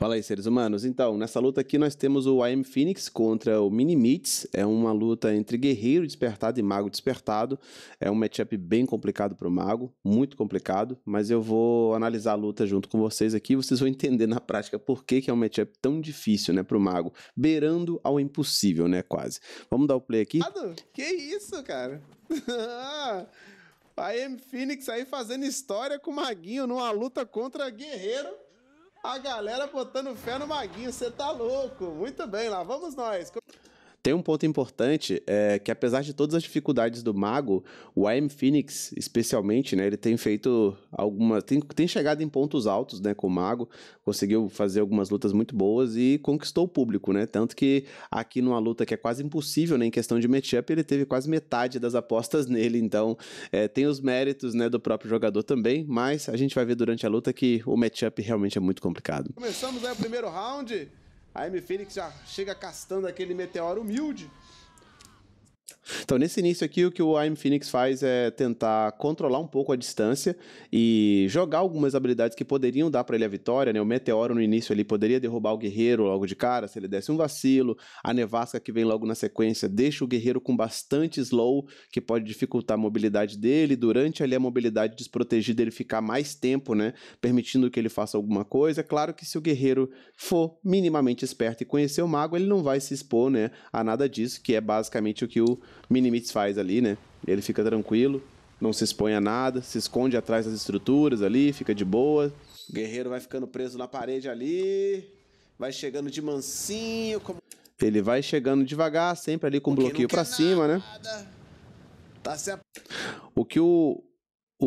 Fala aí, seres humanos. Então, nessa luta aqui nós temos o IM Phoenix contra o Minimits. É uma luta entre Guerreiro Despertado e Mago Despertado. É um matchup bem complicado para o Mago, muito complicado, mas eu vou analisar a luta junto com vocês aqui. Vocês vão entender na prática por que é um matchup tão difícil, né, para o Mago. Beirando ao impossível, né, quase. Vamos dar o play aqui. Que isso, cara? A IM Phoenix aí fazendo história com o Maguinho numa luta contra Guerreiro. A galera botando fé no Maguinho, você tá louco. Muito bem, lá vamos nós. Tem um ponto importante, que apesar de todas as dificuldades do Mago, o IM Phoenix, especialmente, né, ele tem feito algumas... Tem chegado em pontos altos, né, com o Mago, conseguiu fazer algumas lutas muito boas e conquistou o público, né, tanto que aqui numa luta que é quase impossível, né, em questão de matchup, ele teve quase metade das apostas nele, então tem os méritos, né, do próprio jogador também, mas a gente vai ver durante a luta que o matchup realmente é muito complicado. Começamos aí o primeiro round... A IM Phoenix já chega castando aquele meteoro humilde. Então, nesse início aqui, o que o IM Phoenix faz é tentar controlar um pouco a distância e jogar algumas habilidades que poderiam dar para ele a vitória, né? O meteoro no início ele poderia derrubar o guerreiro logo de cara, se ele desse um vacilo. A nevasca que vem logo na sequência deixa o guerreiro com bastante slow, que pode dificultar a mobilidade dele. Durante ali a mobilidade desprotegida, ele ficar mais tempo, né? Permitindo que ele faça alguma coisa. Claro que se o guerreiro for minimamente esperto e conhecer o mago, ele não vai se expor, né, a nada disso, que é basicamente o que o Minimits faz ali, né? Ele fica tranquilo, não se expõe a nada, se esconde atrás das estruturas ali, fica de boa. O guerreiro vai ficando preso na parede ali, vai chegando de mansinho. Ele vai chegando devagar, sempre ali com o bloqueio pra cima, né? Tá se... O que o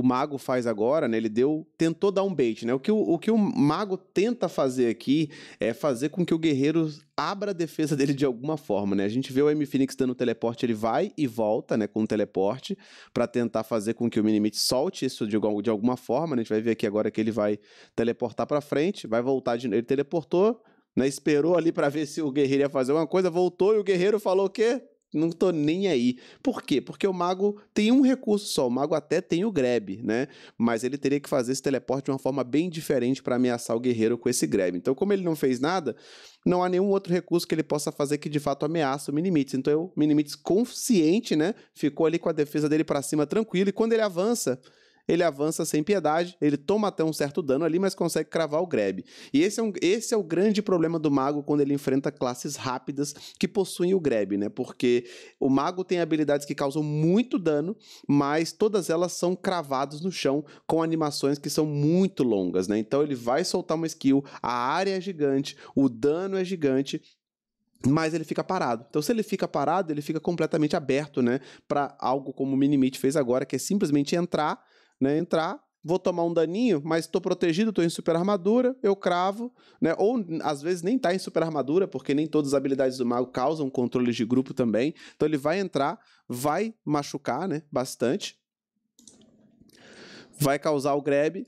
Mago faz agora, né, ele tentou dar um bait, né, o que o Mago tenta fazer aqui é fazer com que o Guerreiro abra a defesa dele de alguma forma, né, a gente vê o IM Phoenix dando teleporte, ele vai e volta, né, com o teleporte, pra tentar fazer com que o Minimits solte isso de alguma forma, né, a gente vai ver aqui agora que ele vai teleportar pra frente, vai voltar, ele teleportou, né, esperou ali pra ver se o Guerreiro ia fazer uma coisa, voltou e o Guerreiro falou o quê? Não tô nem aí. Por quê? Porque o Mago tem um recurso só. O Mago até tem o grab, né? Mas ele teria que fazer esse teleporte de uma forma bem diferente para ameaçar o guerreiro com esse grab. Então, como ele não fez nada, não há nenhum outro recurso que ele possa fazer que de fato ameaça o Minimits. Então, o Minimits consciente, né? Ficou ali com a defesa dele para cima tranquilo. E quando ele avança sem piedade, ele toma até um certo dano ali, mas consegue cravar o grab. E esse é o grande problema do Mago quando ele enfrenta classes rápidas que possuem o grab, né? Porque o Mago tem habilidades que causam muito dano, mas todas elas são cravadas no chão com animações que são muito longas, né? Então ele vai soltar uma skill, a área é gigante, o dano é gigante, mas ele fica parado. Então, se ele fica parado, ele fica completamente aberto, né? Para algo como o Minimits fez agora, que é simplesmente entrar, né, vou tomar um daninho, mas tô protegido, tô em super armadura, eu cravo, né, ou às vezes nem tá em super armadura, porque nem todas as habilidades do mago causam controles de grupo também, então ele vai entrar, vai machucar, né, bastante, vai causar o grab,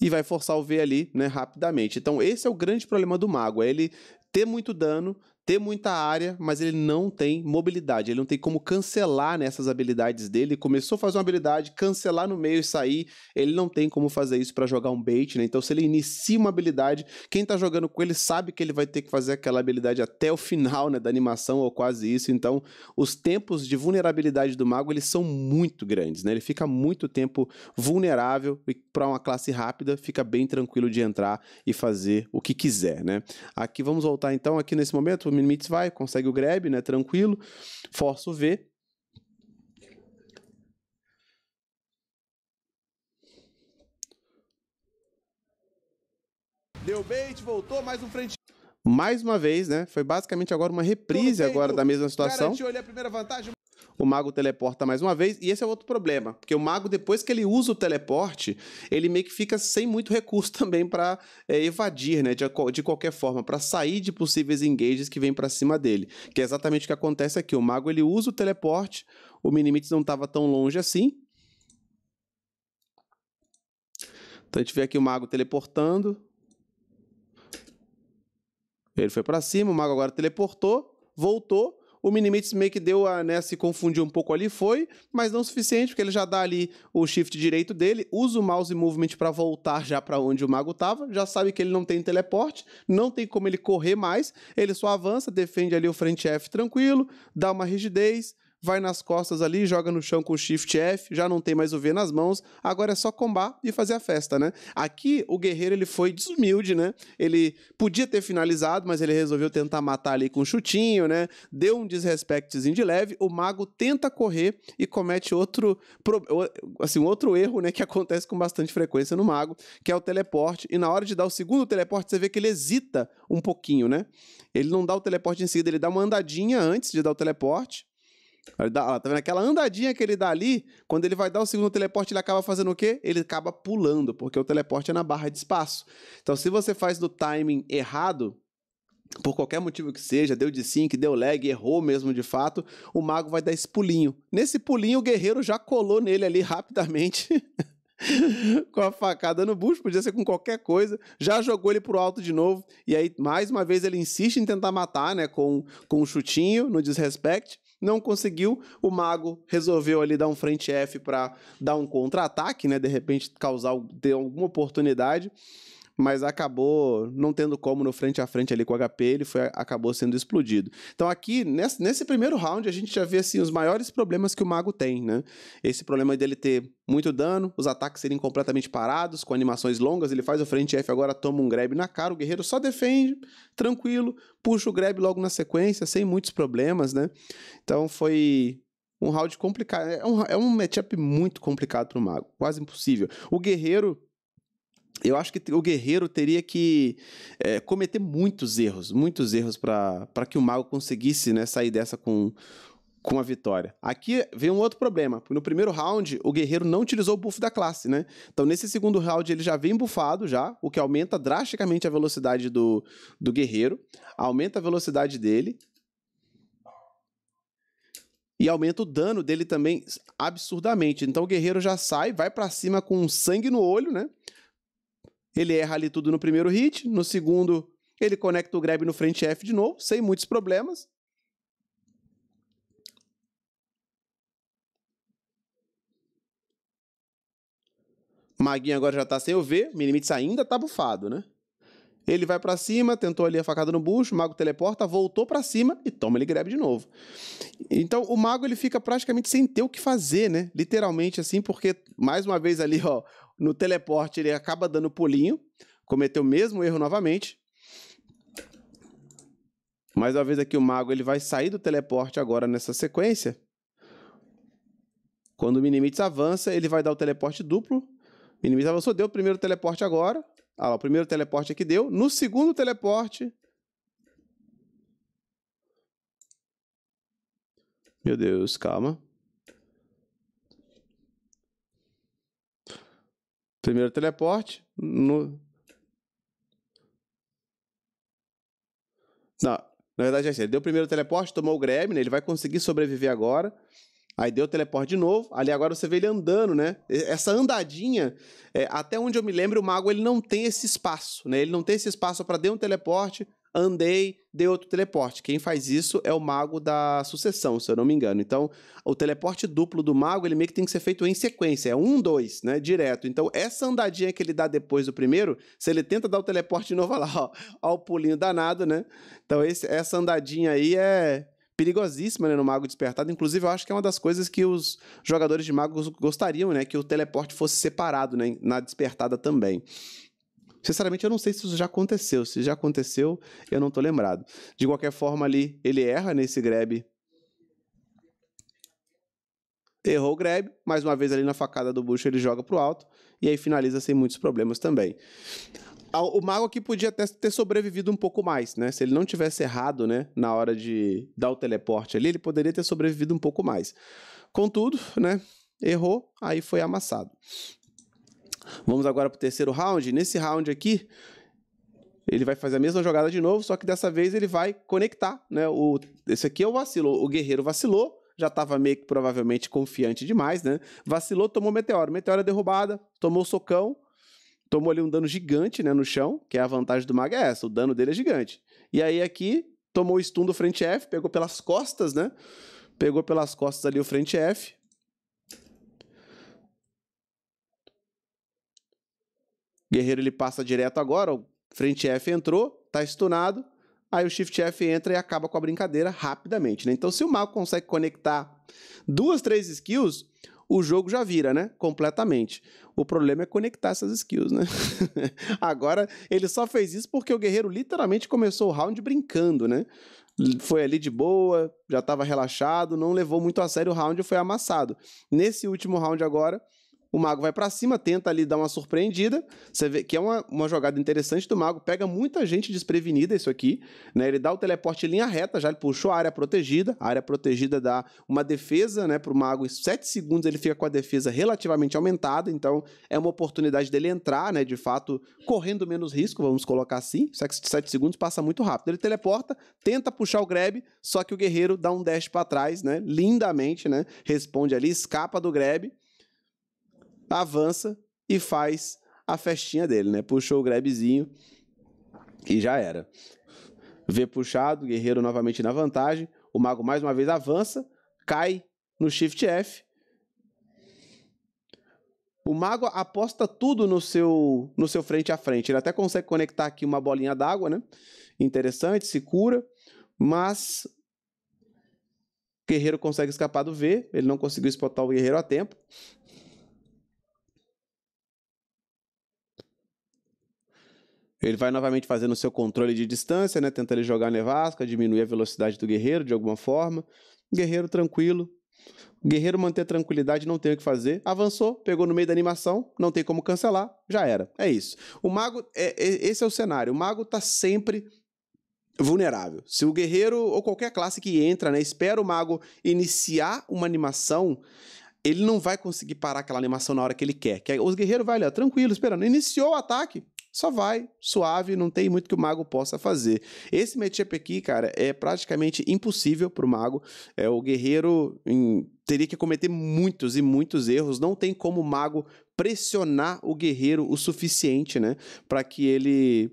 e vai forçar o V ali, né, rapidamente. Então esse é o grande problema do mago, é ele ter muito dano, ter muita área, mas ele não tem mobilidade, ele não tem como cancelar nessas habilidades dele. Ele começou a fazer uma habilidade, cancelar no meio e sair, ele não tem como fazer isso para jogar um bait, né? Então se ele inicia uma habilidade, quem tá jogando com ele sabe que ele vai ter que fazer aquela habilidade até o final, né, da animação ou quase isso, então os tempos de vulnerabilidade do mago, eles são muito grandes, né? Ele fica muito tempo vulnerável e para uma classe rápida fica bem tranquilo de entrar e fazer o que quiser, né? Aqui vamos voltar então, aqui nesse momento, o Minimits vai, consegue o grab, né, tranquilo, força o V. Deu bait, voltou, mais um frente. Mais uma vez, né, foi basicamente agora uma reprise agora da mesma situação. Garantiu ali a primeira vantagem. O mago teleporta mais uma vez, e esse é outro problema, porque o mago, depois que ele usa o teleporte, ele meio que fica sem muito recurso também para evadir, né, de qualquer forma, para sair de possíveis engages que vêm para cima dele, que é exatamente o que acontece aqui. O mago, ele usa o teleporte, o Minimits não estava tão longe assim. Então a gente vê aqui o mago teleportando. Ele foi para cima, o mago agora teleportou, voltou. O Minimits meio que deu a, né, se confundiu um pouco ali, foi, mas não o suficiente, porque ele já dá ali o shift direito dele, usa o mouse movement para voltar já para onde o mago tava, já sabe que ele não tem teleporte, não tem como ele correr mais, ele só avança, defende ali o frente F tranquilo, dá uma rigidez, vai nas costas ali, joga no chão com o Shift F, já não tem mais o V nas mãos, agora é só combar e fazer a festa, né? Aqui, o guerreiro, ele foi desumilde, né? Ele podia ter finalizado, mas ele resolveu tentar matar ali com um chutinho, né? Deu um desrespectzinho de leve, o mago tenta correr e comete outro, assim, outro erro, né? Que acontece com bastante frequência no mago, que é o teleporte, e na hora de dar o segundo teleporte, você vê que ele hesita um pouquinho, né? Ele não dá o teleporte em seguida, ele dá uma andadinha antes de dar o teleporte. Tá vendo? Aquela andadinha que ele dá ali, quando ele vai dar o segundo teleporte, ele acaba fazendo o quê? Ele acaba pulando, porque o teleporte é na barra de espaço. Então, se você faz do timing errado, por qualquer motivo que seja, deu de sync, deu lag, errou mesmo de fato, o mago vai dar esse pulinho. Nesse pulinho, o guerreiro já colou nele ali rapidamente, com a facada no bucho, podia ser com qualquer coisa, já jogou ele pro alto de novo, e aí, mais uma vez, ele insiste em tentar matar, né, com um chutinho, no disrespect. Não conseguiu, o mago resolveu ali dar um frente F para dar um contra-ataque, né? De repente causar, ter alguma oportunidade, mas acabou não tendo como no frente a frente ali com o HP, ele foi, acabou sendo explodido. Então aqui, nesse primeiro round, a gente já vê assim, os maiores problemas que o mago tem, né? Esse problema dele ter muito dano, os ataques serem completamente parados, com animações longas, ele faz o frente F, agora toma um grab na cara, o guerreiro só defende, tranquilo, puxa o grab logo na sequência, sem muitos problemas, né? Então foi um round complicado, é um matchup muito complicado para o mago, quase impossível. O guerreiro, eu acho que o guerreiro teria que cometer muitos erros para que o mago conseguisse, né, sair dessa com a vitória. Aqui vem um outro problema. No primeiro round, o guerreiro não utilizou o buff da classe, né? Então, nesse segundo round, ele já vem buffado, já, o que aumenta drasticamente a velocidade do guerreiro, aumenta a velocidade dele e aumenta o dano dele também absurdamente. Então, o guerreiro já sai, vai para cima com sangue no olho, né? Ele erra ali tudo no primeiro hit, no segundo ele conecta o grab no frente F de novo, sem muitos problemas. Maguinho agora já tá sem o V, Minimits ainda tá bufado, né? Ele vai pra cima, tentou ali a facada no bucho, o mago teleporta, voltou pra cima e toma ele grab de novo. Então, o mago ele fica praticamente sem ter o que fazer, né? Literalmente assim, porque mais uma vez ali, ó, no teleporte ele acaba dando pulinho, cometeu o mesmo erro novamente. Mais uma vez aqui o mago ele vai sair do teleporte agora nessa sequência. Quando o Minimits avança, ele vai dar o teleporte duplo. Minimits avançou, deu o primeiro teleporte agora. Olha lá, o primeiro teleporte aqui deu. No segundo teleporte... Meu Deus, calma. Primeiro teleporte, Não, na verdade é assim, ele deu o primeiro teleporte, tomou o grab, né? Ele vai conseguir sobreviver agora. Aí deu o teleporte de novo, ali agora você vê ele andando, né? Essa andadinha, até onde eu me lembro, o mago ele não tem esse espaço, né? Ele não tem esse espaço para dar um teleporte, andei, dei outro teleporte. Quem faz isso é o mago da sucessão, se eu não me engano. Então, o teleporte duplo do mago, ele meio que tem que ser feito em sequência. É 1, 2, né? Direto. Então, essa andadinha que ele dá depois do primeiro, se ele tenta dar o teleporte de novo, olha lá, ó, ó o pulinho danado, né? Então, essa andadinha aí é perigosíssima, né, no Mago Despertado. Inclusive, eu acho que é uma das coisas que os jogadores de Mago gostariam, né, que o teleporte fosse separado, né, na Despertada também. Sinceramente, eu não sei se isso já aconteceu. Se já aconteceu, eu não tô lembrado. De qualquer forma, ali, ele erra nesse grab. Errou o grab, mais uma vez ali na facada do bucho ele joga pro alto, e aí finaliza sem muitos problemas também. O mago aqui podia até ter sobrevivido um pouco mais, né? Se ele não tivesse errado, né, na hora de dar o teleporte ali, ele poderia ter sobrevivido um pouco mais. Contudo, né, errou, aí foi amassado. Vamos agora para o terceiro round. Nesse round aqui, ele vai fazer a mesma jogada de novo, só que dessa vez ele vai conectar, né? Esse aqui é o vacilo. O guerreiro vacilou, já estava meio que provavelmente confiante demais, né? Vacilou, tomou meteoro. Meteoro é derrubada, tomou socão. Tomou ali um dano gigante, né, no chão, que é a vantagem do mago é essa, o dano dele é gigante. E aí aqui, tomou o stun do frente F, pegou pelas costas, né? Pegou pelas costas ali o frente F. Guerreiro, ele passa direto agora, o frente F entrou, tá stunado, aí o shift F entra e acaba com a brincadeira rapidamente, né? Então, se o mago consegue conectar duas, três skills, o jogo já vira, né? Completamente. O problema é conectar essas skills, né? Agora, ele só fez isso porque o guerreiro literalmente começou o round brincando, né? Foi ali de boa, já estava relaxado, não levou muito a sério o round e foi amassado. Nesse último round agora, o mago vai pra cima, tenta ali dar uma surpreendida. Você vê que é uma jogada interessante do mago. Pega muita gente desprevenida isso aqui, né? Ele dá o teleporte em linha reta, já ele puxou a área protegida. A área protegida dá uma defesa, né, pro mago. Em 7 segundos ele fica com a defesa relativamente aumentada. Então é uma oportunidade dele entrar, né, de fato, correndo menos risco, vamos colocar assim. 7 segundos passa muito rápido. Ele teleporta, tenta puxar o grab, só que o guerreiro dá um dash pra trás, né? Lindamente, né? Responde ali, escapa do grab, avança e faz a festinha dele, né? Puxou o grabzinho e já era. Vê puxado, guerreiro novamente na vantagem, o mago mais uma vez avança, cai no shift F. O mago aposta tudo no seu frente a frente, ele até consegue conectar aqui uma bolinha d'água, né? Interessante, se cura, mas o guerreiro consegue escapar do V, ele não conseguiu spotar o guerreiro a tempo. Ele vai novamente fazendo o seu controle de distância, né? Tenta ele jogar a nevasca, diminuir a velocidade do guerreiro de alguma forma. Guerreiro tranquilo. Guerreiro manter a tranquilidade, não tem o que fazer. Avançou, pegou no meio da animação, não tem como cancelar, já era. É isso. O mago, esse é o cenário. O mago tá sempre vulnerável. Se o guerreiro ou qualquer classe que entra, né, espera o mago iniciar uma animação, ele não vai conseguir parar aquela animação na hora que ele quer. Que os guerreiros vai ali, ó, tranquilo, esperando. Iniciou o ataque, só vai, suave, não tem muito que o mago possa fazer. Esse matchup aqui, cara, é praticamente impossível pro mago. É, o guerreiro teria que cometer muitos e muitos erros. Não tem como o mago pressionar o guerreiro o suficiente, né? Pra que ele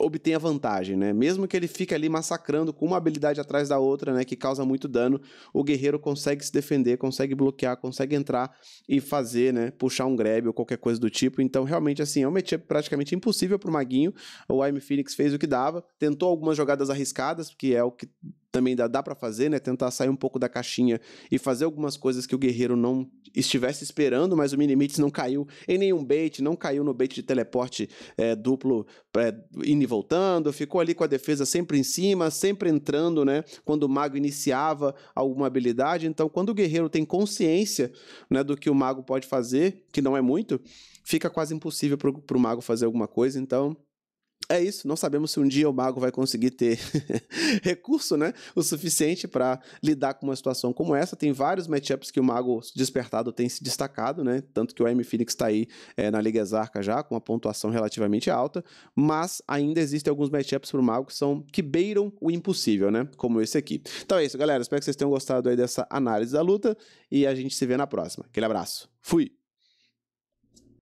obtenha vantagem, né? Mesmo que ele fique ali massacrando com uma habilidade atrás da outra, né? Que causa muito dano, o guerreiro consegue se defender, consegue bloquear, consegue entrar e fazer, né? Puxar um grab ou qualquer coisa do tipo. Então, realmente, assim, é um matchup praticamente impossível pro maguinho. O IM Phoenix fez o que dava, tentou algumas jogadas arriscadas, que é o que também dá pra fazer, né? Tentar sair um pouco da caixinha e fazer algumas coisas que o guerreiro não estivesse esperando, mas o Minimits não caiu em nenhum bait, não caiu no bait de teleporte duplo indo e voltando, ficou ali com a defesa sempre em cima, sempre entrando, né? Quando o mago iniciava alguma habilidade. Então, quando o guerreiro tem consciência, né, do que o mago pode fazer, que não é muito, fica quase impossível pro mago fazer alguma coisa. Então, é isso, não sabemos se um dia o mago vai conseguir ter recurso, né, o suficiente para lidar com uma situação como essa. Tem vários matchups que o Mago Despertado tem se destacado, né, tanto que o IM Phoenix está aí na Liga Exarca já, com uma pontuação relativamente alta, mas ainda existem alguns matchups para o Mago que beiram o impossível, né, como esse aqui. Então é isso, galera, espero que vocês tenham gostado aí dessa análise da luta e a gente se vê na próxima. Aquele abraço, fui!